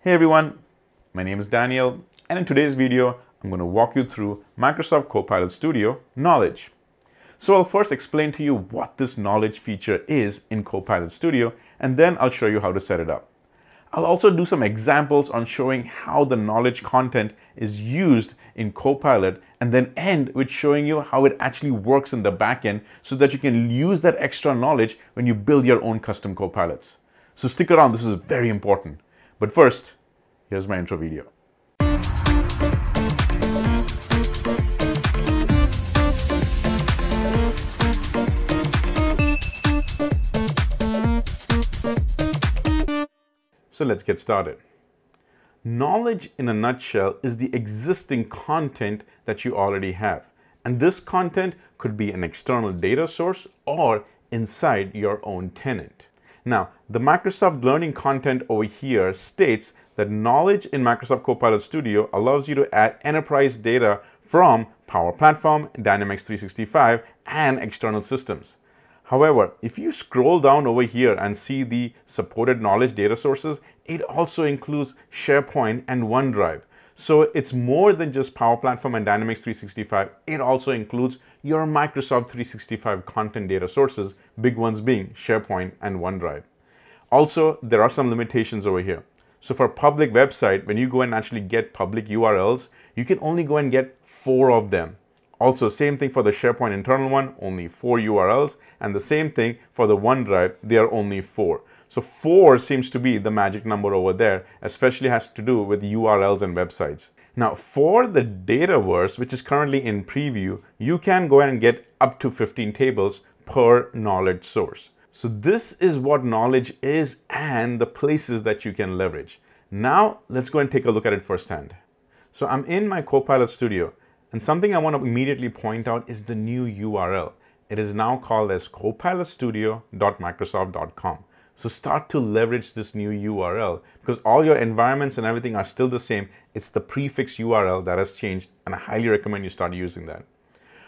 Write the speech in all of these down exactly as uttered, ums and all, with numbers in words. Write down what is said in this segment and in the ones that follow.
Hey everyone, my name is Daniel, and in today's video, I'm going to walk you through Microsoft Copilot Studio Knowledge. So I'll first explain to you what this knowledge feature is in Copilot Studio, and then I'll show you how to set it up. I'll also do some examples on showing how the knowledge content is used in Copilot, and then end with showing you how it actually works in the backend so that you can use that extra knowledge when you build your own custom Copilots. So stick around, this is very important. But first, here's my intro video. So let's get started. Knowledge in a nutshell is the existing content that you already have. And this content could be an external data source or inside your own tenant. Now, the Microsoft Learning content over here states that knowledge in Microsoft Copilot Studio allows you to add enterprise data from Power Platform, Dynamics three sixty-five, and external systems. However, if you scroll down over here and see the supported knowledge data sources, it also includes SharePoint and OneDrive. So it's more than just Power Platform and Dynamics three sixty-five. It also includes your Microsoft three sixty-five content data sources, big ones being SharePoint and OneDrive. Also, there are some limitations over here. So for a public website, when you go and actually get public U R Ls, you can only go and get four of them. Also, same thing for the SharePoint internal one, only four U R Ls, and the same thing for the OneDrive, there are only four. So four seems to be the magic number over there, especially has to do with U R Ls and websites. Now for the Dataverse, which is currently in preview, you can go ahead and get up to fifteen tables per knowledge source. So this is what knowledge is and the places that you can leverage. Now let's go and take a look at it firsthand. So I'm in my Copilot Studio, and something I want to immediately point out is the new U R L. It is now called as copilot studio dot microsoft dot com. So start to leverage this new U R L because all your environments and everything are still the same. It's the prefix U R L that has changed, and I highly recommend you start using that.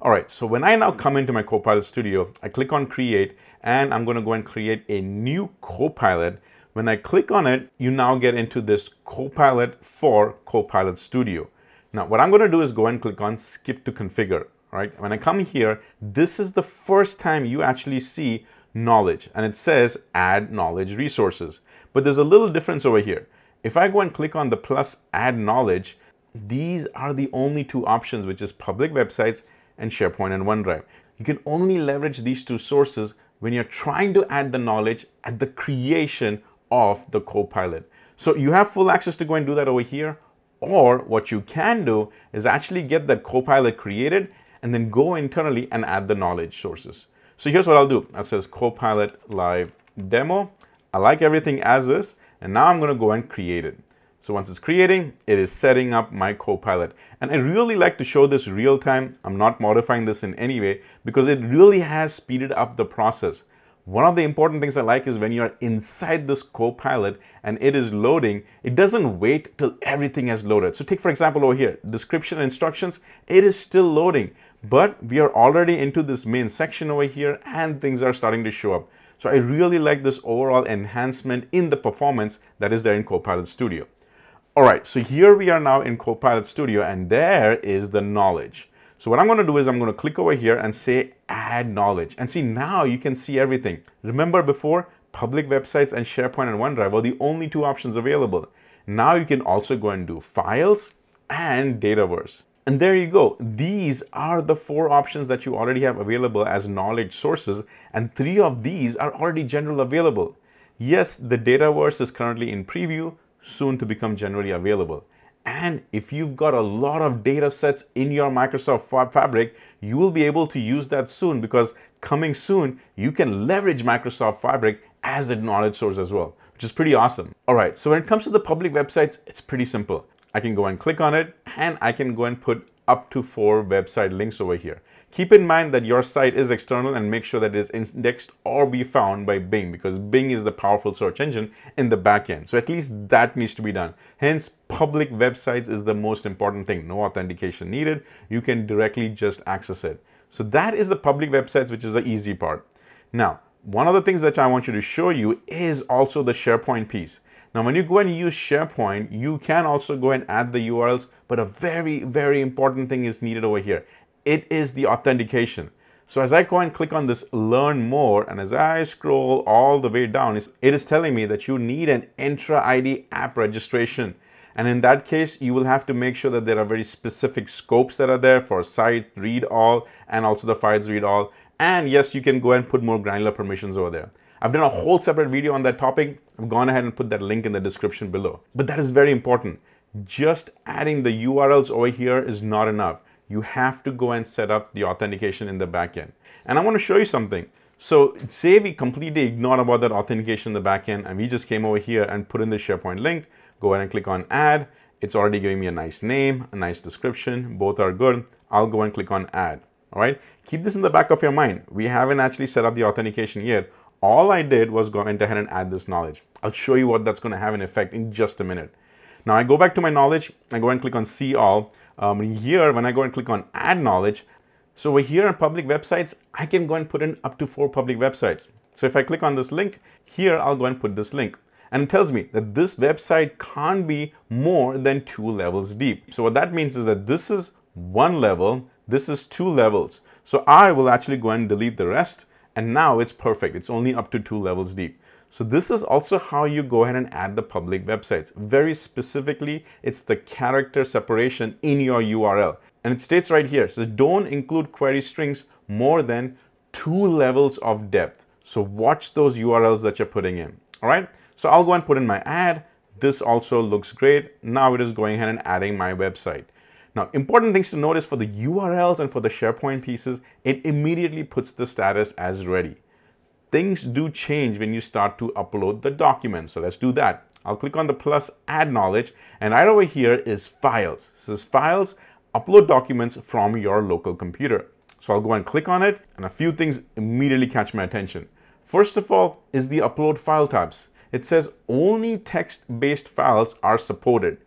All right, so when I now come into my Copilot Studio, I click on Create, and I'm gonna go and create a new Copilot. When I click on it, you now get into this Copilot for Copilot Studio. Now, what I'm gonna do is go and click on Skip to Configure, right? When I come here, this is the first time you actually see knowledge, and it says add knowledge resources, but there's a little difference over here. If I go and click on the plus add knowledge, these are the only two options, which is public websites and SharePoint and OneDrive. You can only leverage these two sources when you're trying to add the knowledge at the creation of the Copilot. So you have full access to go and do that over here, or what you can do is actually get that Copilot created and then go internally and add the knowledge sources. So here's what I'll do. It says Copilot Live Demo. I like everything as is, and now I'm gonna go and create it. So once it's creating, it is setting up my Copilot. And I really like to show this real time. I'm not modifying this in any way because it really has speeded up the process. One of the important things I like is when you are inside this Copilot and it is loading, it doesn't wait till everything has loaded. So take for example over here, description and instructions, it is still loading, but we are already into this main section over here and things are starting to show up. So I really like this overall enhancement in the performance that is there in Copilot Studio. All right, so here we are now in Copilot Studio and there is the knowledge. So what I'm gonna do is I'm gonna click over here and say add knowledge, and see, now you can see everything. Remember before, public websites and SharePoint and OneDrive were the only two options available. Now you can also go and do files and Dataverse. And there you go. These are the four options that you already have available as knowledge sources, and three of these are already general available. Yes, the Dataverse is currently in preview, soon to become generally available. And if you've got a lot of data sets in your Microsoft Fabric, you will be able to use that soon, because coming soon, you can leverage Microsoft Fabric as a knowledge source as well, which is pretty awesome. All right, so when it comes to the public websites, it's pretty simple. I can go and click on it, and I can go and put up to four website links over here. Keep in mind that your site is external, and make sure that it is indexed or be found by Bing, because Bing is the powerful search engine in the backend. So at least that needs to be done. Hence, public websites is the most important thing. No authentication needed. You can directly just access it. So that is the public websites, which is the easy part. Now, one of the things that I want you to show you is also the SharePoint piece. Now, when you go and use SharePoint, you can also go and add the U R Ls, but a very, very important thing is needed over here. It is the authentication. So as I go and click on this learn more, and as I scroll all the way down, it is telling me that you need an Entra I D app registration. And in that case, you will have to make sure that there are very specific scopes that are there for site, read all, and also the files read all. And yes, you can go and put more granular permissions over there. I've done a whole separate video on that topic. I've gone ahead and put that link in the description below. But that is very important. Just adding the U R Ls over here is not enough. You have to go and set up the authentication in the backend. And I want to show you something. So say we completely ignore about that authentication in the backend, and we just came over here and put in the SharePoint link, go ahead and click on add. It's already giving me a nice name, a nice description, both are good. I'll go and click on add, all right? Keep this in the back of your mind. We haven't actually set up the authentication yet. All I did was go ahead and add this knowledge. I'll show you what that's going to have an effect in just a minute. Now I go back to my knowledge, I go and click on see all. Um, here, when I go and click on add knowledge, so over here on public websites, I can go and put in up to four public websites. So if I click on this link here, I'll go and put this link, and it tells me that this website can't be more than two levels deep. So what that means is that this is one level, this is two levels. So I will actually go and delete the rest, and now it's perfect. It's only up to two levels deep. So this is also how you go ahead and add the public websites. Very specifically, it's the character separation in your U R L. And it states right here, so don't include query strings more than two levels of depth. So watch those U R Ls that you're putting in, all right? So I'll go and put in my ad. This also looks great. Now it is going ahead and adding my website. Now, important things to notice for the U R Ls and for the SharePoint pieces, it immediately puts the status as ready. Things do change when you start to upload the document. So let's do that. I'll click on the plus add knowledge, and right over here is files. This is files, upload documents from your local computer. So I'll go and click on it, and a few things immediately catch my attention. First of all is the upload file types. It says only text-based files are supported.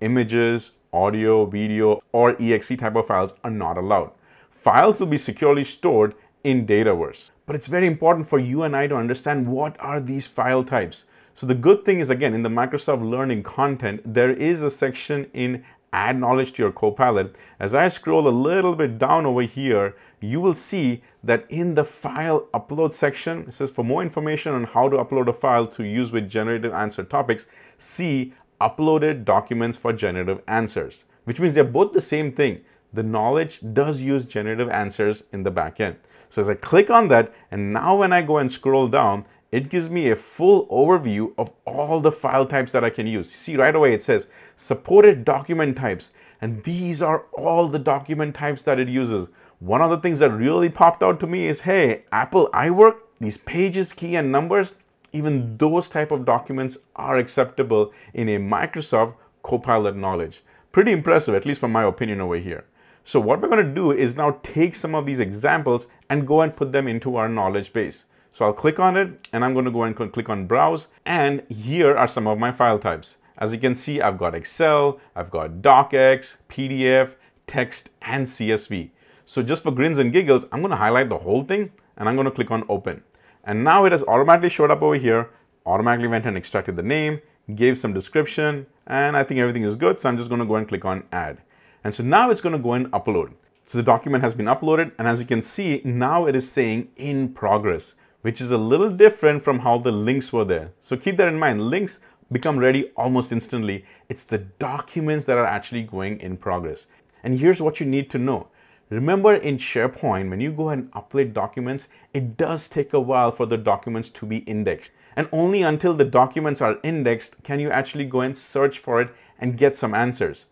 Images, audio, video, or E X E type of files are not allowed. Files will be securely stored in Dataverse. But it's very important for you and I to understand what are these file types. So the good thing is, again, in the Microsoft Learning content, there is a section in Add Knowledge to your Copilot. As I scroll a little bit down over here, you will see that in the file upload section, it says for more information on how to upload a file to use with generative answer topics, see uploaded documents for generative answers, which means they're both the same thing. The knowledge does use generative answers in the backend. So as I click on that, and now when I go and scroll down, it gives me a full overview of all the file types that I can use. See right away, it says supported document types. And these are all the document types that it uses. One of the things that really popped out to me is, hey, Apple iWork, these pages, key and numbers, even those type of documents are acceptable in a Microsoft Copilot knowledge. Pretty impressive, at least from my opinion over here. So what we're going to do is now take some of these examples and go and put them into our knowledge base. So I'll click on it, and I'm going to go and click on browse. And here are some of my file types. As you can see, I've got Excel, I've got DocX, P D F, text, and C S V. So just for grins and giggles, I'm going to highlight the whole thing, and I'm going to click on open. And now it has automatically showed up over here, automatically went and extracted the name, gave some description, and I think everything is good. So I'm just going to go and click on add. And so now it's going to go and upload. So the document has been uploaded, and as you can see, now it is saying in progress, which is a little different from how the links were there. So keep that in mind. Links become ready almost instantly. It's the documents that are actually going in progress. And here's what you need to know. Remember in SharePoint, when you go ahead and upload documents, it does take a while for the documents to be indexed. And only until the documents are indexed can you actually go and search for it and get some answers.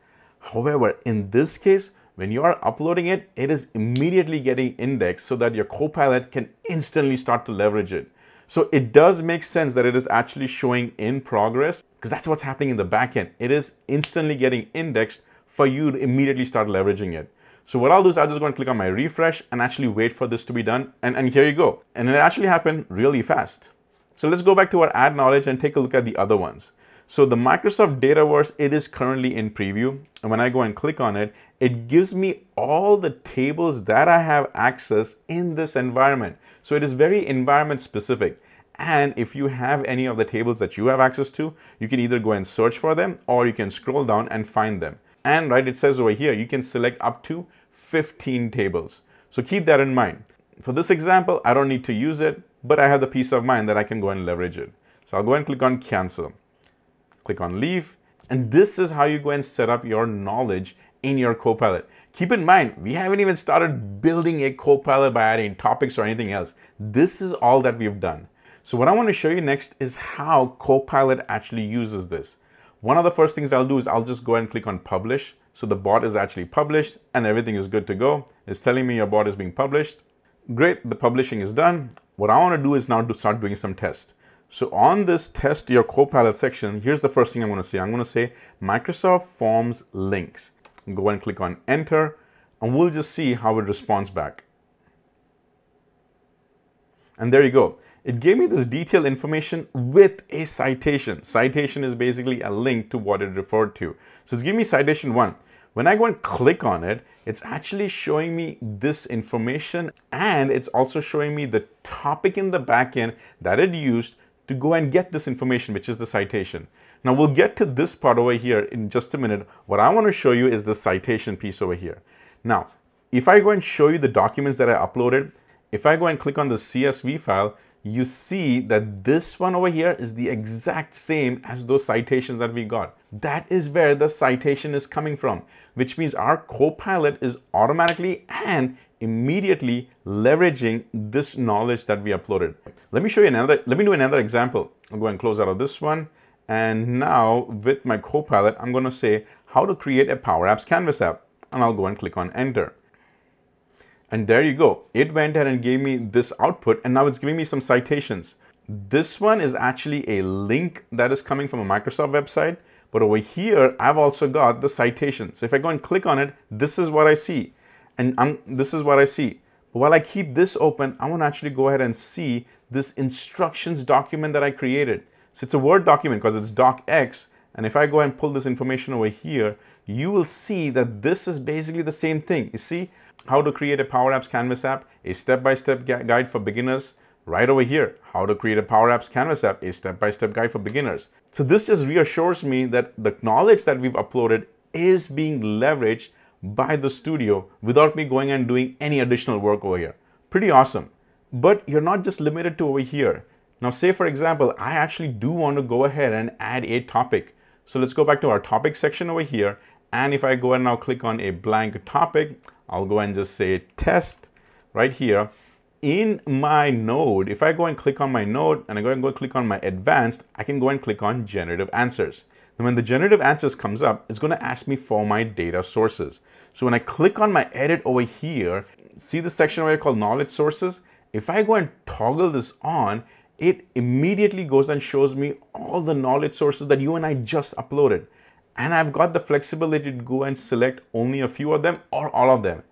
However, in this case, when you are uploading it, it is immediately getting indexed so that your Copilot can instantly start to leverage it. So it does make sense that it is actually showing in progress, because that's what's happening in the backend. It is instantly getting indexed for you to immediately start leveraging it. So what I'll do is I'll just go and click on my refresh and actually wait for this to be done. And, and here you go. And it actually happened really fast. So let's go back to our add knowledge and take a look at the other ones. So the Microsoft Dataverse, it is currently in preview. And when I go and click on it, it gives me all the tables that I have access in this environment. So it is very environment specific. And if you have any of the tables that you have access to, you can either go and search for them or you can scroll down and find them. And right, it says over here, you can select up to fifteen tables. So keep that in mind. For this example, I don't need to use it, but I have the peace of mind that I can go and leverage it. So I'll go and click on cancel, click on leave. And this is how you go and set up your knowledge in your Copilot. Keep in mind, we haven't even started building a Copilot by adding topics or anything else. This is all that we've done. So what I want to show you next is how Copilot actually uses this. One of the first things I'll do is I'll just go and click on publish. So the bot is actually published and everything is good to go. It's telling me your bot is being published. Great, the publishing is done. What I want to do is now to start doing some tests. So on this test your Copilot section, here's the first thing I'm going to say. I'm going to say Microsoft Forms links. Go and click on enter and we'll just see how it responds back. And there you go. It gave me this detailed information with a citation. Citation is basically a link to what it referred to. So it's giving me citation one. When I go and click on it, it's actually showing me this information and it's also showing me the topic in the backend that it used to go and get this information, which is the citation. Now we'll get to this part over here in just a minute. What I want to show you is the citation piece over here. Now, if I go and show you the documents that I uploaded, if I go and click on the C S V file, you see that this one over here is the exact same as those citations that we got. That is where the citation is coming from, which means our Copilot is automatically and immediately leveraging this knowledge that we uploaded. Let me show you another, let me do another example. I'll go and close out of this one. And now with my Copilot, I'm going to say how to create a Power Apps Canvas app. And I'll go and click on enter. And there you go. It went ahead and gave me this output and now it's giving me some citations. This one is actually a link that is coming from a Microsoft website. But over here, I've also got the citation. So if I go and click on it, this is what I see. And I'm, this is what I see. But while I keep this open, I want to actually go ahead and see this instructions document that I created. So it's a Word document because it's docx. And if I go and pull this information over here, you will see that this is basically the same thing. You see how to create a Power Apps Canvas app, a step-by-step guide for beginners. Right over here, how to create a Power Apps Canvas app, a step-by-step guide for beginners. So this just reassures me that the knowledge that we've uploaded is being leveraged by the studio without me going and doing any additional work over here. Pretty awesome. But you're not just limited to over here. Now say for example, I actually do want to go ahead and add a topic. So let's go back to our topic section over here. And if I go and now click on a blank topic, I'll go and just say test right here. In my node, if I go and click on my node and I go and go click on my advanced, I can go and click on generative answers. And when the generative answers comes up, it's going to ask me for my data sources. So when I click on my edit over here, see the section over here called knowledge sources. If I go and toggle this on, it immediately goes and shows me all the knowledge sources that you and I just uploaded. And I've got the flexibility to go and select only a few of them or all of them.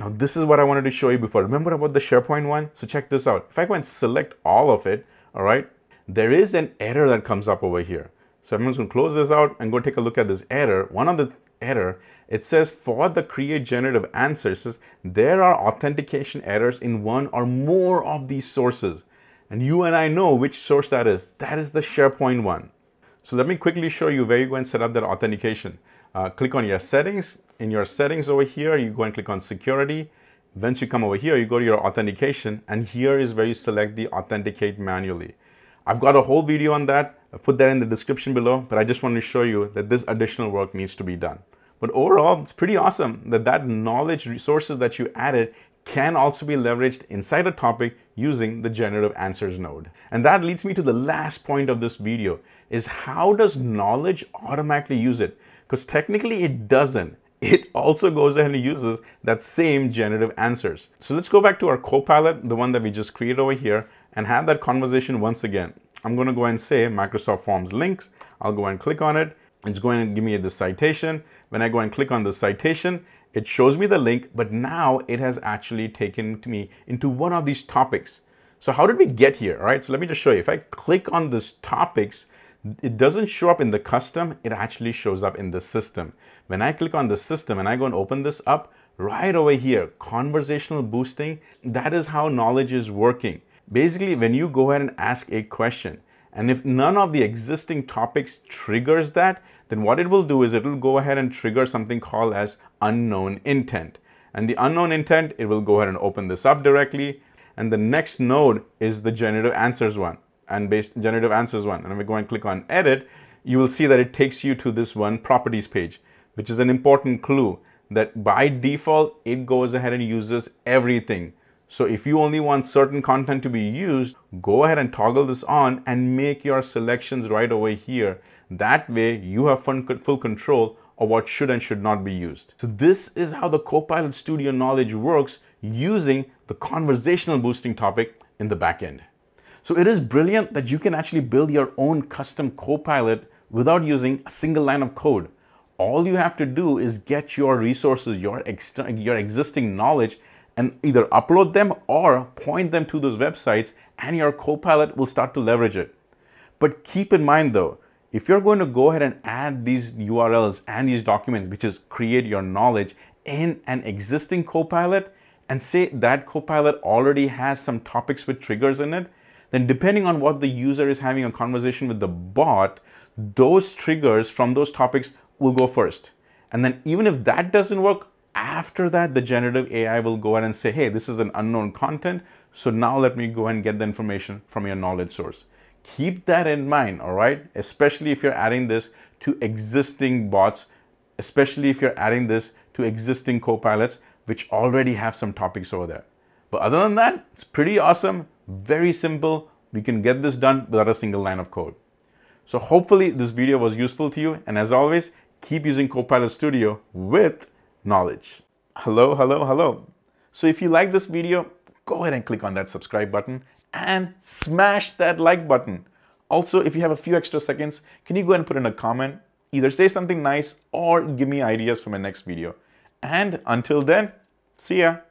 Now, this is what I wanted to show you before. Remember about the SharePoint one? So check this out. If I go and select all of it, all right, there is an error that comes up over here. So I'm just going to close this out and go take a look at this error. One of the error, it says for the create generative answers, says, there are authentication errors in one or more of these sources. And you and I know which source that is. That is the SharePoint one. So let me quickly show you where you go and set up that authentication. Uh, click on your settings. In your settings over here, you go and click on security. Once you come over here, you go to your authentication and here is where you select the authenticate manually. I've got a whole video on that. I've put that in the description below, but I just wanted to show you that this additional work needs to be done. But overall, it's pretty awesome that that knowledge resources that you added can also be leveraged inside a topic using the generative answers node. And that leads me to the last point of this video is how does knowledge automatically use it? Because technically it doesn't. It also goes ahead and uses that same generative answers. So let's go back to our Copilot, the one that we just created over here, and have that conversation once again. I'm going to go and say Microsoft Forms links. I'll go and click on it. It's going to give me the citation. When I go and click on the citation, it shows me the link, but now it has actually taken me into one of these topics. So how did we get here? All right, so let me just show you. If I click on this topics, it doesn't show up in the custom. It actually shows up in the system. When I click on the system and I go and open this up right over here, conversational boosting, that is how knowledge is working. Basically, when you go ahead and ask a question, and if none of the existing topics triggers that, then what it will do is it will go ahead and trigger something called as unknown intent. And the unknown intent, it will go ahead and open this up directly. And the next node is the generative answers one. And based generative answers one, and if we go and click on edit, you will see that it takes you to this one properties page, which is an important clue that by default, it goes ahead and uses everything. So if you only want certain content to be used, go ahead and toggle this on and make your selections right over here. That way you have full control of what should and should not be used. So this is how the Copilot Studio knowledge works using the conversational boosting topic in the back end. So it is brilliant that you can actually build your own custom Copilot without using a single line of code. All you have to do is get your resources, your, extra, your existing knowledge, and either upload them or point them to those websites, and your Copilot will start to leverage it. But keep in mind though, if you're going to go ahead and add these U R Ls and these documents, which is create your knowledge in an existing Copilot, and say that Copilot already has some topics with triggers in it, then depending on what the user is having a conversation with the bot, those triggers from those topics will go first. And then even if that doesn't work, after that, the generative A I will go ahead and say, hey, this is an unknown content. So now let me go and get the information from your knowledge source. Keep that in mind, all right? Especially if you're adding this to existing bots, especially if you're adding this to existing Copilots, which already have some topics over there. But other than that, it's pretty awesome, very simple. We can get this done without a single line of code. So hopefully this video was useful to you. And as always, keep using Copilot Studio with knowledge. Hello, hello, hello. So if you like this video, go ahead and click on that subscribe button and smash that like button. Also, if you have a few extra seconds, can you go ahead and put in a comment? Either say something nice or give me ideas for my next video. And until then, see ya.